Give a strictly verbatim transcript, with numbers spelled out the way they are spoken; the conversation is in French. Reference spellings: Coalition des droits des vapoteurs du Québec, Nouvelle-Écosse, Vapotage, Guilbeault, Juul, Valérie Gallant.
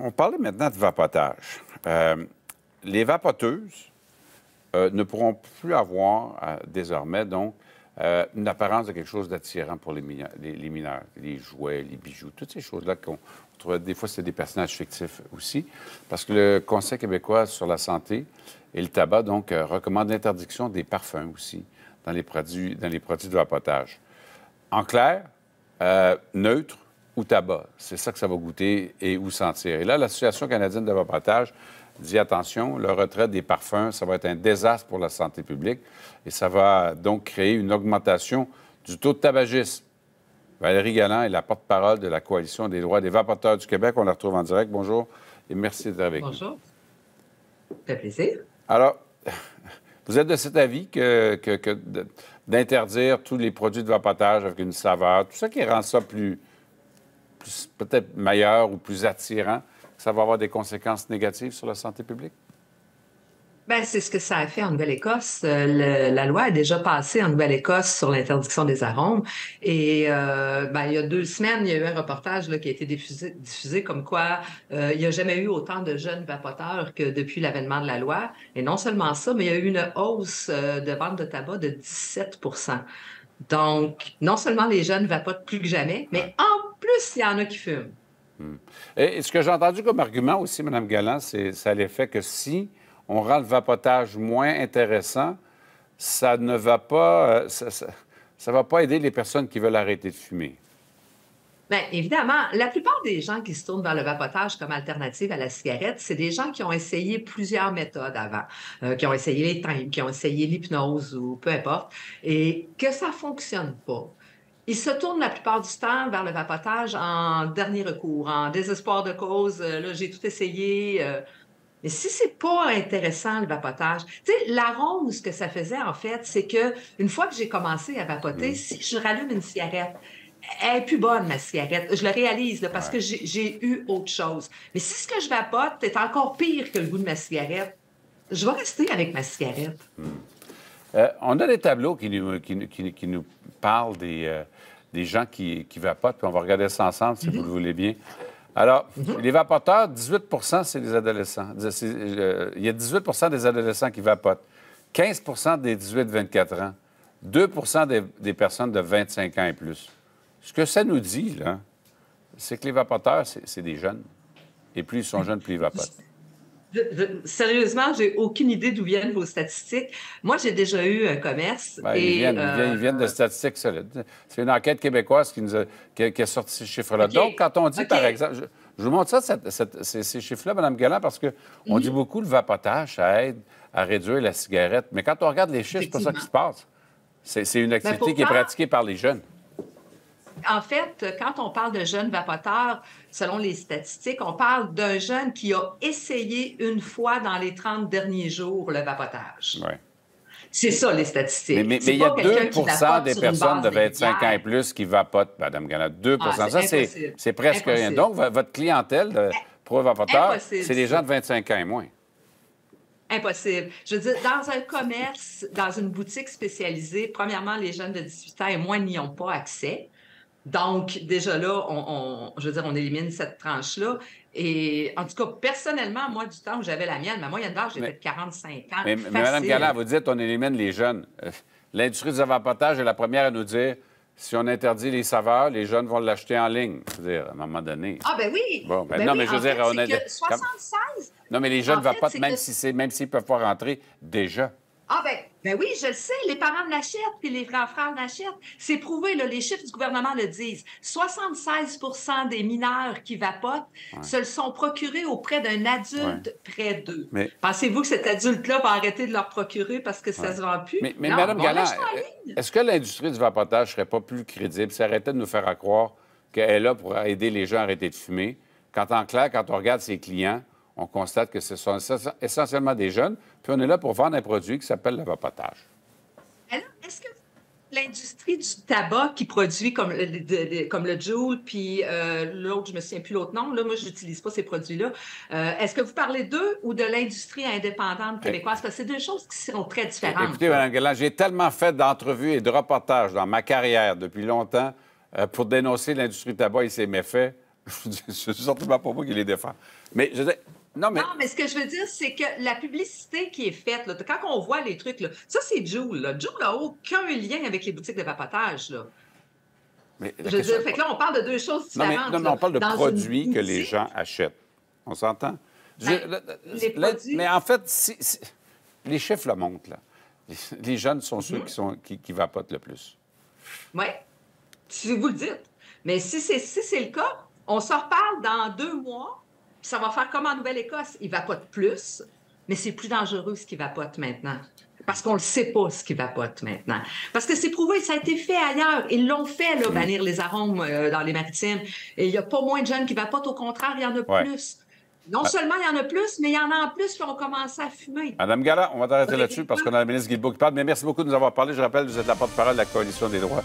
on parlait maintenant de vapotage. Euh, les vapoteuses euh, ne pourront plus avoir, euh, désormais, donc, euh, une apparence de quelque chose d'attirant pour les mineurs, les, les mineurs, les jouets, les bijoux, toutes ces choses-là qu'on trouve. Des fois, c'est des personnages fictifs aussi, parce que le Conseil québécois sur la santé et le tabac, donc, euh, recommande l'interdiction des parfums aussi dans les produits, dans les produits de vapotage. En clair, euh, neutre ou tabac. C'est ça que ça va goûter et ou sentir. Et là, l'Association canadienne de vapotage dit, attention, le retrait des parfums, ça va être un désastre pour la santé publique et ça va donc créer une augmentation du taux de tabagisme. Valérie Gallant est la porte-parole de la Coalition des droits des vapoteurs du Québec. On la retrouve en direct. Bonjour et merci d'être avec nous. Bonjour. Ça fait plaisir. Alors, vous êtes de cet avis que, que, que d'interdire tous les produits de vapotage avec une saveur, tout ça qui rend ça plus... peut-être meilleur ou plus attirant, ça va avoir des conséquences négatives sur la santé publique? Bien, c'est ce que ça a fait en Nouvelle-Écosse. Euh, la loi est déjà passée en Nouvelle-Écosse sur l'interdiction des arômes. Et euh, bien, il y a deux semaines, il y a eu un reportage là, qui a été diffusé, diffusé comme quoi euh, il n'y a jamais eu autant de jeunes vapoteurs que depuis l'avènement de la loi. Et non seulement ça, mais il y a eu une hausse euh, de vente de tabac de dix-sept pour cent. Donc, non seulement les jeunes vapotent plus que jamais, mais en plus, il y en a qui fument. Hum. Et ce que j'ai entendu comme argument aussi, Mme Galland, c'est à l'effet que si on rend le vapotage moins intéressant, ça ne va pas, ça, ça, ça va pas aider les personnes qui veulent arrêter de fumer. Bien, évidemment, la plupart des gens qui se tournent vers le vapotage comme alternative à la cigarette, c'est des gens qui ont essayé plusieurs méthodes avant, euh, qui ont essayé les timbres, qui ont essayé l'hypnose ou peu importe, et que ça ne fonctionne pas. Ils se tournent la plupart du temps vers le vapotage en dernier recours, en désespoir de cause. Euh, là, j'ai tout essayé. Euh... Mais si c'est pas intéressant, le vapotage... Tu sais, l'arôme, ce que ça faisait, en fait, c'est que une fois que j'ai commencé à vapoter, mmh. si je rallume une cigarette... Elle n'est plus bonne, ma cigarette. Je le réalise, là, parce ouais. que j'ai eu autre chose. Mais si ce que je vapote est encore pire que le goût de ma cigarette, je vais rester avec ma cigarette. Hum. Euh, on a des tableaux qui nous, qui, qui, qui nous parlent des, euh, des gens qui, qui vapotent, puis on va regarder ça ensemble, si mm-hmm. vous le voulez bien. Alors, mm-hmm. les vapoteurs, dix-huit pour cent, c'est les adolescents. Euh, il y a dix-huit pour cent des adolescents qui vapotent. quinze pour cent des dix-huit vingt-quatre ans. deux pour cent des, des personnes de vingt-cinq ans et plus. Ce que ça nous dit, là, c'est que les vapoteurs, c'est des jeunes. Et plus ils sont jeunes, plus ils vapotent. Je, je, sérieusement, j'ai aucune idée d'où viennent vos statistiques. Moi, j'ai déjà eu un commerce. Bien, et, ils, viennent, euh... ils, viennent, ils viennent de statistiques solides. C'est une enquête québécoise qui, nous a, qui, a, qui a sorti ces chiffres-là. Okay. Donc, quand on dit, okay. par exemple... Je, je vous montre ça, cette, cette, ces, ces chiffres-là, Mme Galland, parce qu'on mm-hmm. dit beaucoup le vapotage, ça aide à réduire la cigarette. Mais quand on regarde les chiffres, c'est pas ça qui se passe. C'est une activité pourtant... qui est pratiquée par les jeunes. En fait, quand on parle de jeunes vapoteurs, selon les statistiques, on parle d'un jeune qui a essayé une fois dans les trente derniers jours le vapotage. Ouais. C'est ça, les statistiques. Mais il y a deux pour cent des personnes de vingt-cinq ans et plus qui vapotent, Mme Galland. deux pour cent. Ah, ça, c'est presque rien. Donc, votre clientèle de, pour vapoteur, c'est les gens de vingt-cinq ans et moins. Impossible. Je veux dire, dans un commerce, dans une boutique spécialisée, premièrement, les jeunes de dix-huit ans et moins n'y ont pas accès. Donc, déjà là, on, on, je veux dire, on élimine cette tranche-là. Et en tout cas, personnellement, moi, du temps où j'avais la mienne, ma moyenne d'âge, j'étais de quarante-cinq ans. Mais, mais Mme Galland, vous dites qu'on élimine les jeunes. L'industrie du vapotage est la première à nous dire si on interdit les saveurs, les jeunes vont l'acheter en ligne. C'est-à-dire, à un moment donné. Ah, ben oui! Bon, ben ben non, oui. mais je veux en dire, fait, on a. Que soixante-seize! Non, mais les jeunes vapotent, fait, même s'ils que... si ne peuvent pas rentrer, déjà. Ah ben, ben oui, je le sais, les parents l'achètent, puis les grands frères l'achètent. C'est prouvé, là, les chiffres du gouvernement le disent. soixante-seize pour cent des mineurs qui vapotent ouais. se le sont procurés auprès d'un adulte ouais. près d'eux. Mais... Pensez-vous que cet adulte-là va arrêter de leur procurer parce que ça ne ouais. se vend plus? Mais, mais non, Mme Galland, est-ce que l'industrie du vapotage ne serait pas plus crédible si elle arrêtait de nous faire à croire qu'elle est là pour aider les gens à arrêter de fumer, quand en clair, quand on regarde ses clients... on constate que ce sont essentiellement des jeunes, puis on est là pour vendre un produit qui s'appelle le vapotage. Alors, est-ce que l'industrie du tabac qui produit comme le, de, de, comme le Juul, puis euh, l'autre, je ne me souviens plus l'autre nom, là, moi, je n'utilise pas ces produits-là, est-ce euh, que vous parlez d'eux ou de l'industrie indépendante québécoise? Parce que c'est deux choses qui sont très différentes. Écoutez, Mme Galland, j'ai tellement fait d'entrevues et de reportages dans ma carrière depuis longtemps euh, pour dénoncer l'industrie du tabac et ses méfaits. C'est certainement pas moi qui les défends. Mais je veux dire, non, mais... non, mais ce que je veux dire, c'est que la publicité qui est faite, là, quand on voit les trucs, là, ça, c'est Juul. Là. Juul n'a aucun lien avec les boutiques de vapotage. Là. Mais je veux dire, fait que là, on parle de deux choses différentes. Non, mais, non, mais on parle de produits que les gens achètent. On s'entend? Ben, produits... Mais en fait, si, si... les chiffres le montrent. Là. Les, les jeunes sont ceux mmh. qui, sont, qui, qui vapotent le plus. Oui, si vous le dites. Mais si c'est si le cas, on se reparle dans deux mois, puis ça va faire comme en Nouvelle-Écosse. Ils vapotent plus, mais c'est plus dangereux ce qu'ils vapotent maintenant. Parce qu'on ne le sait pas, ce qu'ils vapotent maintenant. Parce que c'est prouvé, ça a été fait ailleurs. Ils l'ont fait, là, bannir les arômes euh, dans les maritimes. Et il n'y a pas moins de jeunes qui vapotent, au contraire, il y en a ouais. plus. Non ah. seulement il y en a plus, mais il y en a en plus qui ont commencé à fumer. Madame Gallant, on va t'arrêter là-dessus parce qu'on a la ministre Guilbeault qui parle. Mais merci beaucoup de nous avoir parlé. Je rappelle, vous êtes la porte-parole de la Coalition des droits